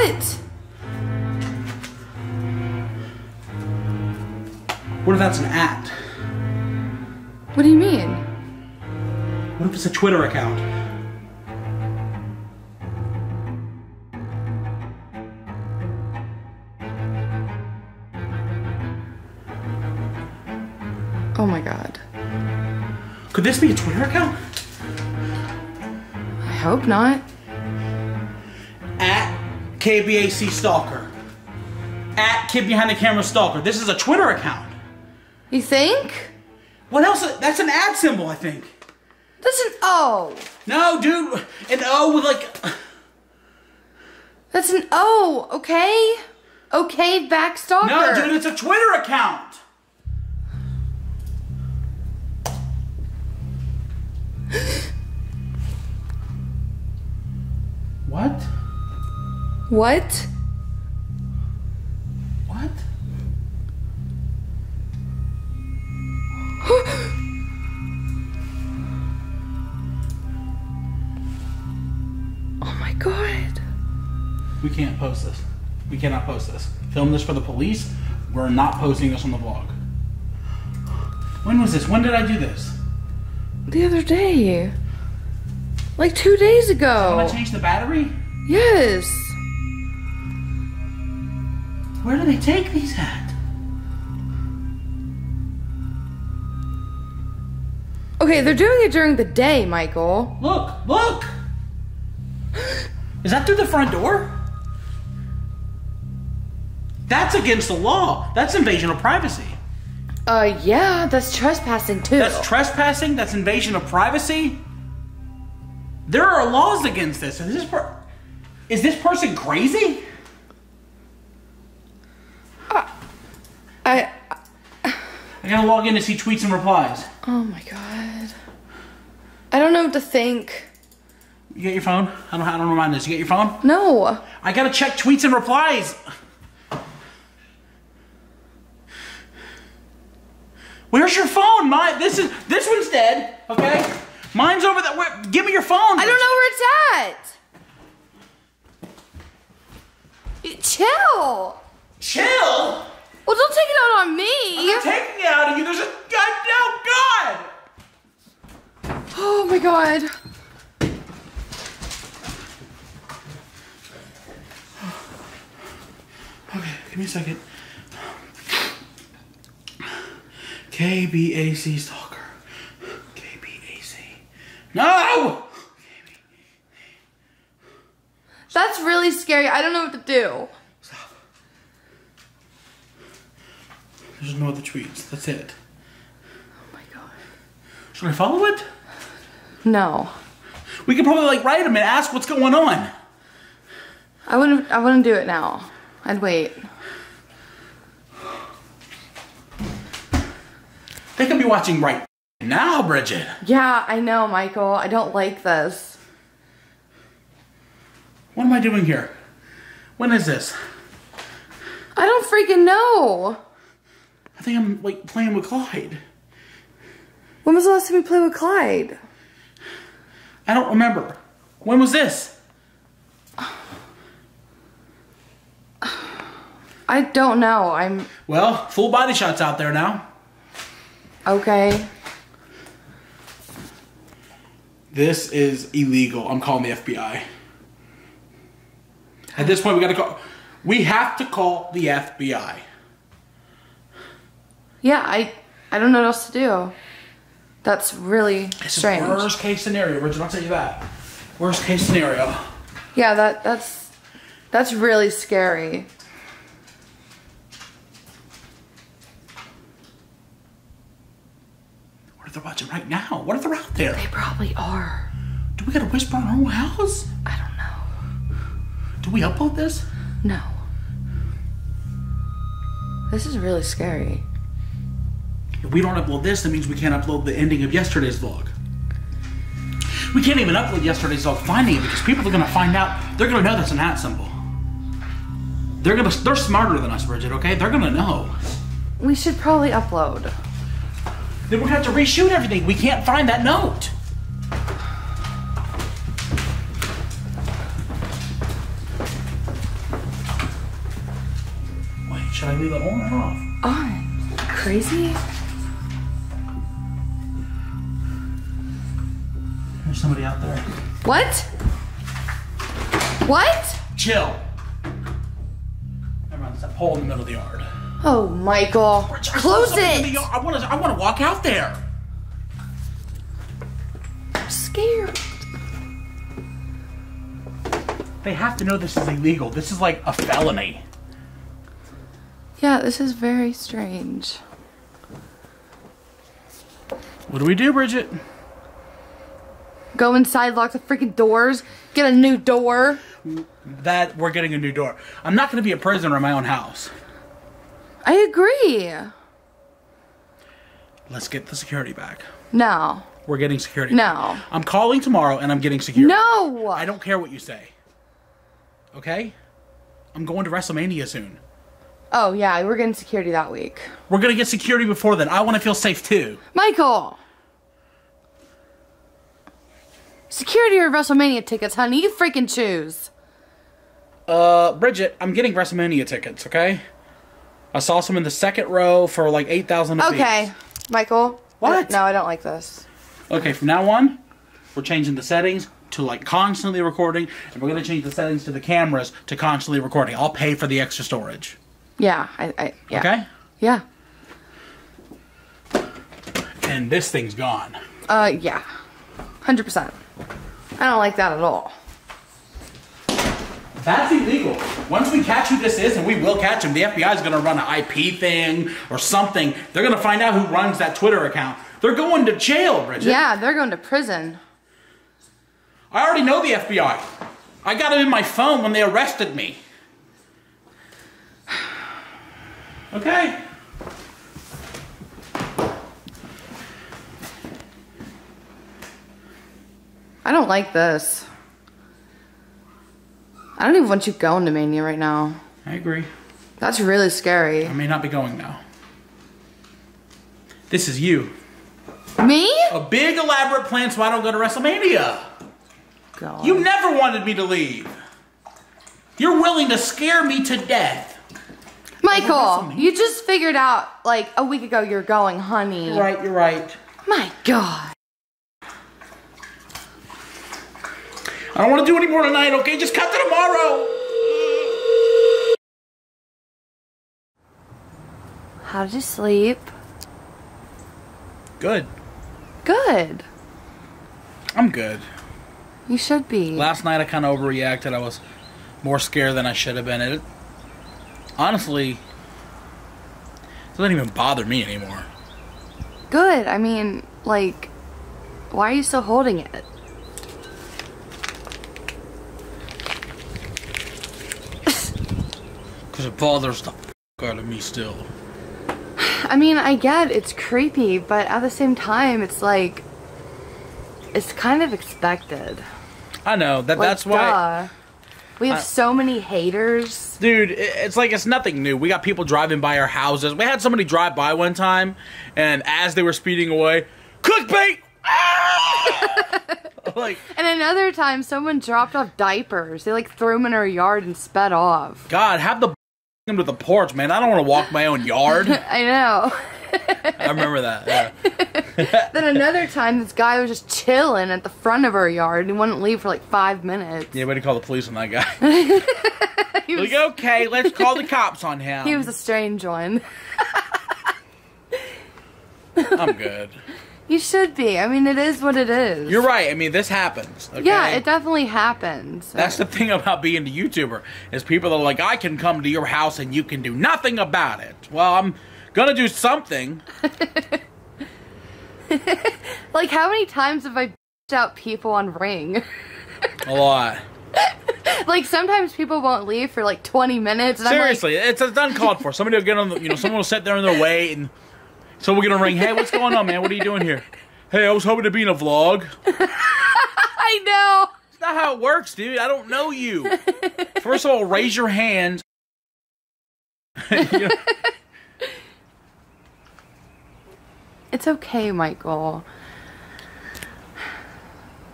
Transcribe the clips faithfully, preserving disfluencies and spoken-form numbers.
What? What if that's an at? What do you mean? What if it's a Twitter account? Oh my God. Could this be a Twitter account? I hope not. At K B A C Stalker. At Kid Behind the Camera Stalker. This is a Twitter account. You think? What else? That's an ad symbol, I think. That's an O. No, dude. An O with like... That's an O, okay? Okay, back stalker. No, dude, it's a Twitter account. What? What? What? Oh my God. We can't post this. We cannot post this. Film this for the police. We're not posting this on the vlog. When was this? When did I do this? The other day. Like two days ago. Did I change the battery? Yes. Where do they take these at? Okay, they're doing it during the day, Michael. Look, look! Is that through the front door? That's against the law. That's invasion of privacy. Uh, yeah, that's trespassing too. That's trespassing, that's invasion of privacy. There are laws against this. Is this, per is this person crazy? Uh, I, I... I gotta log in to see tweets and replies. Oh my God. I don't know what to think. You got your phone? I don't, I don't remind this. You got your phone? No. I gotta check tweets and replies. Where's your phone? My, this is this one's dead, okay? Mine's over there. Where, give me your phone. I don't know where it's at. Chill. Chill? Well, don't take it out on me. I'm not taking it out on you. There's a... Oh, God. Oh, my God. Okay, give me a second. K B A C Stalker. K B A C. No! That's really scary. I don't know what to do. Stop. There's no other tweets. That's it. Oh my God. Should I follow it? No. We could probably like write him and ask what's going on. I wouldn't I wouldn't do it now. I'd wait. They could be watching right now, Bridgette. Yeah, I know, Michael. I don't like this. What am I doing here? When is this? I don't freaking know. I think I'm, like, playing with Clyde. When was the last time you played with Clyde? I don't remember. When was this? I don't know. I'm... Well, full body shots out there now. Okay. This is illegal. I'm calling the F B I. At this point, we gotta call. We have to call the F B I. Yeah, I. I don't know what else to do. That's really it's strange. Worst case scenario, Richard. I'll tell you that. Worst case scenario. Yeah, that that's that's really scary. They're watching right now. What if they're out there? They probably are. Do we gotta whisper in our own house? I don't know. Do we upload this? No. This is really scary. If we don't upload this, that means we can't upload the ending of yesterday's vlog. We can't even upload yesterday's vlog finding it because people are gonna find out. They're gonna know that's an hat symbol. They're gonna. They're smarter than us, Bridgette. Okay? They're gonna know. We should probably upload. Then we're gonna have to reshoot everything. We can't find that note. Should I leave the horn or off? On. Crazy? There's somebody out there. What? What? Chill. Never mind, it's that pole in the middle of the yard. Oh, Michael. Bridgette, close it. I want to. I want to walk out there. I'm scared. They have to know this is illegal. This is like a felony. Yeah, this is very strange. What do we do, Bridgette? Go inside, lock the freaking doors, get a new door. That we're getting a new door. I'm not going to be a prisoner in my own house. I agree. Let's get the security back. No. We're getting security no. back. No. I'm calling tomorrow and I'm getting security. No. I don't care what you say. Okay? I'm going to WrestleMania soon. Oh, yeah. We're getting security that week. We're going to get security before then. I want to feel safe, too. Michael! Security or WrestleMania tickets, honey? You freaking choose. Uh, Bridgette, I'm getting WrestleMania tickets, okay? I saw some in the second row for like eight thousand apiece. Okay, Michael. What? No, I don't like this. Okay, from now on, we're changing the settings to like constantly recording, and we're going to change the settings to the cameras to constantly recording. I'll pay for the extra storage. Yeah. I, I, yeah. Okay? Yeah. And this thing's gone. Uh, yeah. one hundred percent. I don't like that at all. That's illegal. Once we catch who this is, and we will catch him, the F B I is going to run an I P thing or something. They're going to find out who runs that Twitter account. They're going to jail, Bridgette. Yeah, they're going to prison. I already know the F B I. I got it in my phone when they arrested me. Okay. I don't like this. I don't even want you going to Mania right now. I agree. That's really scary. I may not be going now. This is you. Me? A big elaborate plan so I don't go to WrestleMania. God. You never wanted me to leave. You're willing to scare me to death. Michael, you just figured out like a week ago you're going, honey. You're right, you're right. My God. I don't want to do any more tonight, okay? Just cut to tomorrow! How did you sleep? Good. Good. I'm good. You should be. Last night I kind of overreacted. I was more scared than I should have been. It honestly doesn't even bother me anymore. Good. I mean, like, why are you still holding it? It bothers the f out of me still. I mean, I get it's creepy, but at the same time, it's like it's kind of expected. I know that. Like, that's duh. why we have I, so many haters, dude. It's like it's nothing new. We got people driving by our houses. We had somebody drive by one time, and as they were speeding away, clickbait. Like, and another time, someone dropped off diapers. They like threw them in our yard and sped off. God, have the him to the porch, man. I don't want to walk my own yard. I know. I remember that. Yeah. Then another time, this guy was just chilling at the front of our yard and he wouldn't leave for like five minutes. Yeah, we had to call the police on that guy. He was, like, okay, let's call the cops on him. He was a strange one. I'm good. You should be. I mean, it is what it is. You're right. I mean, this happens. Okay? Yeah, it definitely happens. So. That's the thing about being a YouTuber, is people are like, I can come to your house and you can do nothing about it. Well, I'm going to do something. Like, how many times have I bitched out people on Ring? A lot. Like, sometimes people won't leave for like twenty minutes. And Seriously, I'm like... it's, it's uncalled for. Somebody will get on the, you know, someone will sit there in their way and... So we're gonna ring. Hey, what's going on, man? What are you doing here? Hey, I was hoping to be in a vlog. I know. That's not how it works, dude. I don't know you. First of all, raise your hand. You know? It's okay, Michael.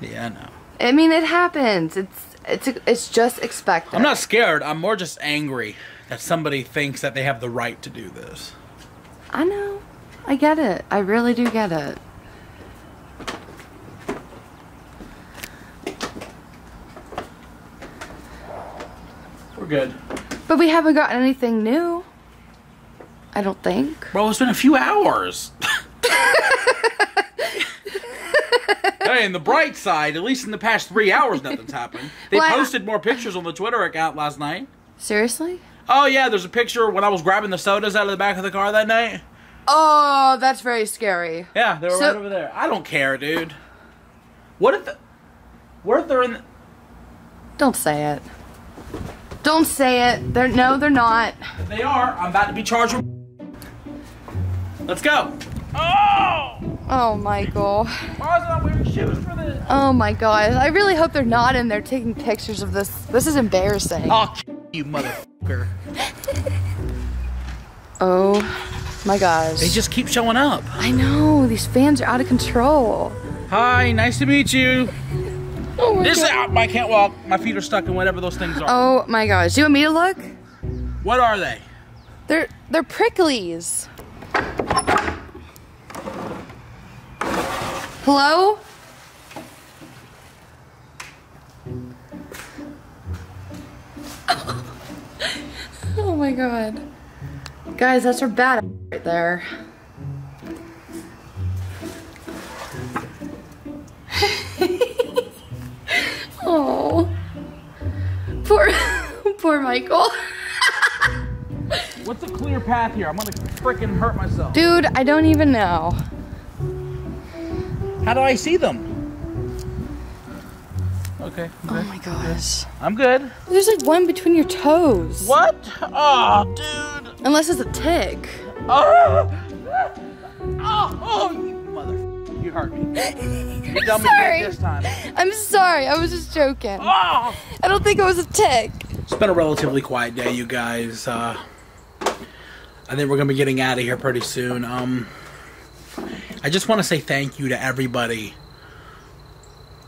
Yeah, I know. I mean, it happens. It's it's it's just expected. I'm not scared. I'm more just angry. that somebody thinks that they have the right to do this. I know. I get it. I really do get it. We're good. But we haven't gotten anything new. I don't think. Bro, it's been a few hours. Hey, on the bright side, at least in the past three hours, nothing's happened. They well, posted more pictures on the Twitter account last night. Seriously? Oh, yeah, there's a picture when I was grabbing the sodas out of the back of the car that night. Oh, that's very scary. Yeah, they were so, right over there. I don't care, dude. What if... The, what if they're in the... Don't say it. Don't say it. They're No, they're not. If they are, I'm about to be charged with... Let's go. Oh! Oh, Michael. Why is I wearing shoes for this? Oh, my God. I really hope they're not in there taking pictures of this. This is embarrassing. Oh, you motherfucker. Oh, my gosh. They just keep showing up. I know. These fans are out of control. Hi. Nice to meet you. Oh, my this God. Is, I can't walk. My feet are stuck in whatever those things are. Oh, my gosh. Do you want me to look? What are they? They're, they're pricklies. Hello? Oh my God. Guys, that's our bad right there. Oh. Poor, poor Michael. What's a clear path here? I'm gonna freaking hurt myself. Dude, I don't even know. How do I see them? Okay. okay. Oh my gosh. I'm good. There's like one between your toes. What? Oh, dude. Unless it's a tick. Oh, oh, oh you mother. You hurt me. You done me this time. I'm sorry. I was just joking. Oh. I don't think it was a tick. It's been a relatively quiet day, you guys. Uh, I think we're going to be getting out of here pretty soon. Um. I just want to say thank you to everybody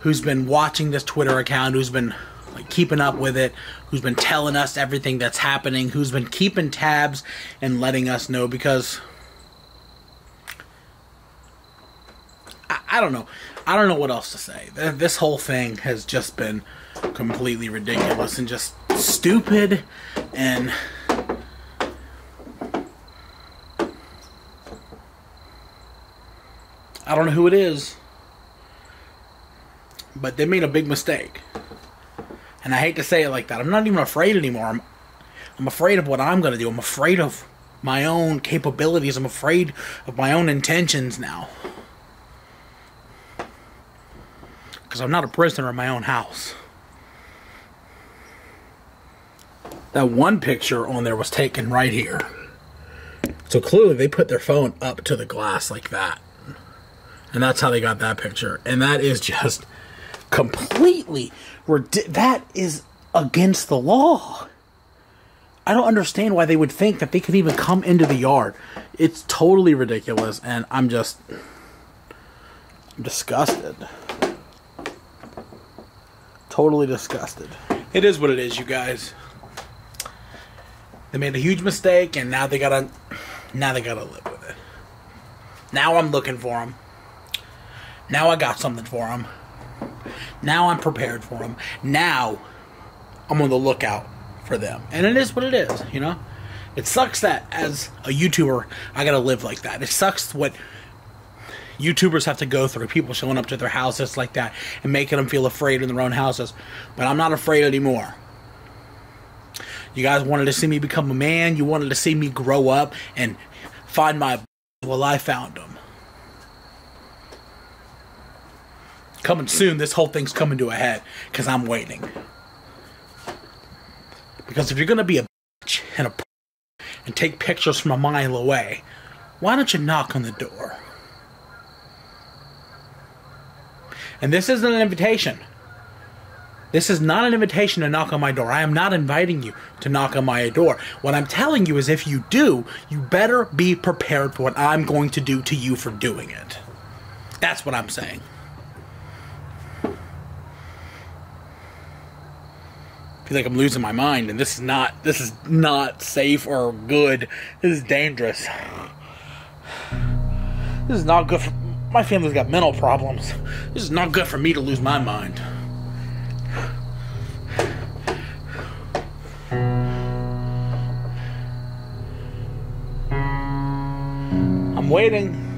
who's been watching this Twitter account, who's been like, keeping up with it, who's been telling us everything that's happening, who's been keeping tabs and letting us know, because I, I don't know. I don't know what else to say. This whole thing has just been completely ridiculous and just stupid and... I don't know who it is, but they made a big mistake, and I hate to say it like that. I'm not even afraid anymore. I'm, I'm afraid of what I'm going to do. I'm afraid of my own capabilities. I'm afraid of my own intentions now, because I'm not a prisoner in my own house. That one picture on there was taken right here, so clearly they put their phone up to the glass like that. And that's how they got that picture. And that is just completely... That is against the law. I don't understand why they would think that they could even come into the yard. It's totally ridiculous. And I'm just... I'm disgusted. Totally disgusted. It is what it is, you guys. They made a huge mistake, and now they gotta... Now they gotta live with it. Now I'm looking for them. Now I got something for him. Now I'm prepared for him. Now I'm on the lookout for them. And it is what it is, you know? It sucks that as a YouTuber, I gotta live like that. It sucks what YouTubers have to go through. People showing up to their houses like that and making them feel afraid in their own houses. But I'm not afraid anymore. You guys wanted to see me become a man. You wanted to see me grow up and find my... Well, I found them. Coming soon, this whole thing's coming to a head, because I'm waiting. Because if you're going to be a bitch and a p and take pictures from a mile away, why don't you knock on the door? And this isn't an invitation. This is not an invitation to knock on my door. I am not inviting you to knock on my door. What I'm telling you is if you do, you better be prepared for what I'm going to do to you for doing it. That's what I'm saying. feel like I'm losing my mind, and this is not this is not safe or good. This is dangerous. This is not good for my family's got mental problems. This is not good for me to lose my mind. I'm waiting.